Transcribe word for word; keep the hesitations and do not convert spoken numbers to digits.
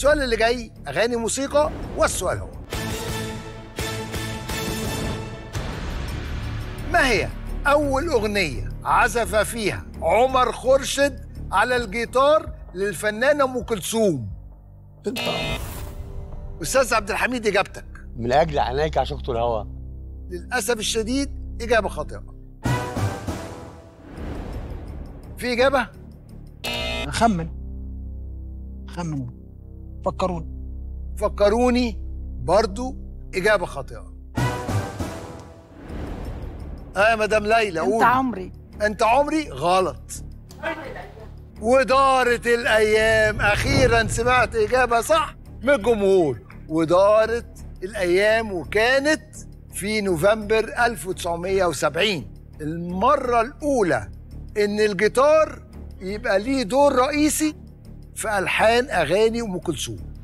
السؤال اللي جاي اغاني موسيقى، والسؤال هو: ما هي اول اغنيه عزف فيها عمر خورشد على الجيتار للفنانه ام كلثوم؟ استاذ عبد الحميد، اجابتك. من اجل عينيك عشقت الهوى. للاسف الشديد اجابه خاطئه. في اجابه؟ خمن خمن فكروني فكروني برضو اجابه خاطئه. اه يا مدام ليلى، قولي. انت عمري انت عمري غلط. ودارت الايام. اخيرا سمعت اجابه صح من الجمهور. ودارت الايام، وكانت في نوفمبر ألف وتسعمية وسبعين المره الاولى ان الجيتار يبقى ليه دور رئيسي في الحان اغاني ام كلثوم.